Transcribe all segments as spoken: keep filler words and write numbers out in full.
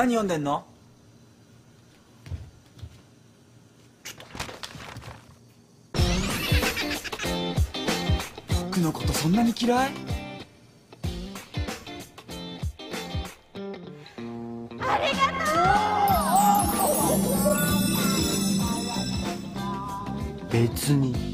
何読んでんの？僕のことそんなに嫌い？ありがとう。別に。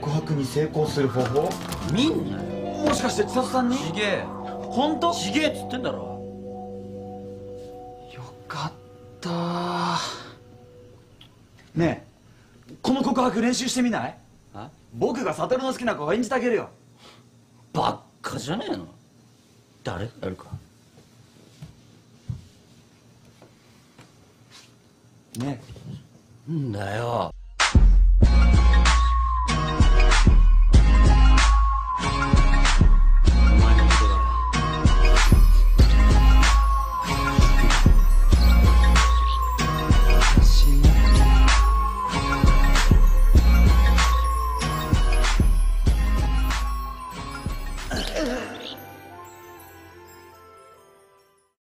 告白に成功する方法？みんなもしかして千里さんに？ちげえ。ホント？ちげえっつってんだろ。よかったー。ねえ、この告白練習してみない？え？僕が悟の好きな子を演じてあげるよ。ばっかじゃねえの。誰？やるか。ねえ。んだよ。